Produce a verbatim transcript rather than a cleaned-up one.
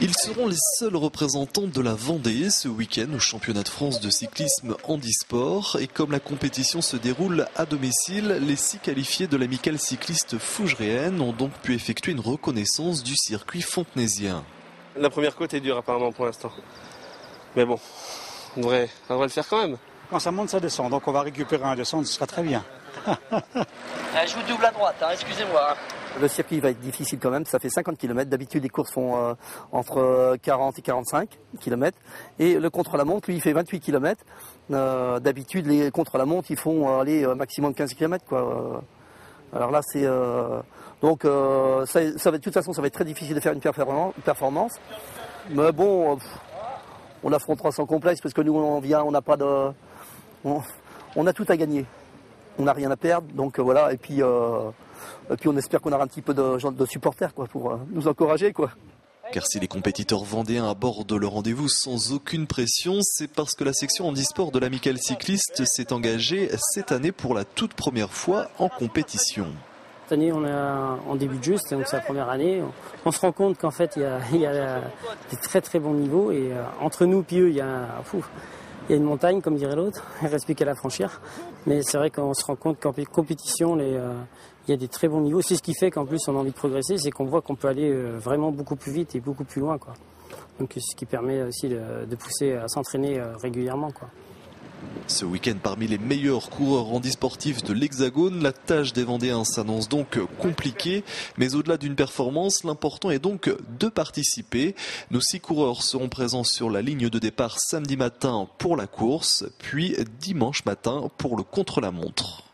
Ils seront les seuls représentants de la Vendée ce week-end au championnat de France de cyclisme handisport. Et comme la compétition se déroule à domicile, les six qualifiés de l'amicale cycliste fougeréenne ont donc pu effectuer une reconnaissance du circuit fontenaisien. La première côte est dure apparemment pour l'instant. Mais bon, on devrait, on devrait le faire quand même. Quand ça monte, ça descend. Donc on va récupérer un descente, ce sera très bien. Je vous double à droite, hein, excusez-moi. Le circuit va être difficile quand même, ça fait cinquante kilomètres. D'habitude, les courses font euh, entre quarante et quarante-cinq kilomètres. Et le contre-la-montre, lui, il fait vingt-huit kilomètres. Euh, D'habitude, les contre-la-montre, ils font aller euh, maximum quinze kilomètres, quoi. Alors là, c'est... Euh, donc, euh, ça, ça va, de toute façon, ça va être très difficile de faire une performance. Mais bon, pff, on affrontera sans complexe, parce que nous, on vient, on n'a pas de... On, on a tout à gagner. On n'a rien à perdre, donc euh, voilà, et puis, euh, et puis on espère qu'on aura un petit peu de, de supporters, quoi, pour euh, nous encourager, quoi. Car si les compétiteurs vendéens abordent le rendez-vous sans aucune pression, c'est parce que la section handisport de l'amicale cycliste s'est engagée cette année pour la toute première fois en compétition. Cette année, on est en début de juste, donc c'est la première année. On se rend compte qu'en fait, il y a, il y a des très très bons niveaux, et euh, entre nous puis eux, il y a... Fou, il y a une montagne, comme dirait l'autre, il ne reste plus qu'à la franchir. Mais c'est vrai qu'on se rend compte qu'en compétition, les, euh, il y a des très bons niveaux. C'est ce qui fait qu'en plus on a envie de progresser, c'est qu'on voit qu'on peut aller euh, vraiment beaucoup plus vite et beaucoup plus loin, quoi. Donc ce qui permet aussi de, de pousser à s'entraîner euh, régulièrement, quoi. Ce week-end, parmi les meilleurs coureurs handisportifs de l'Hexagone, la tâche des Vendéens s'annonce donc compliquée. Mais au-delà d'une performance, l'important est donc de participer. Nos six coureurs seront présents sur la ligne de départ samedi matin pour la course, puis dimanche matin pour le contre-la-montre.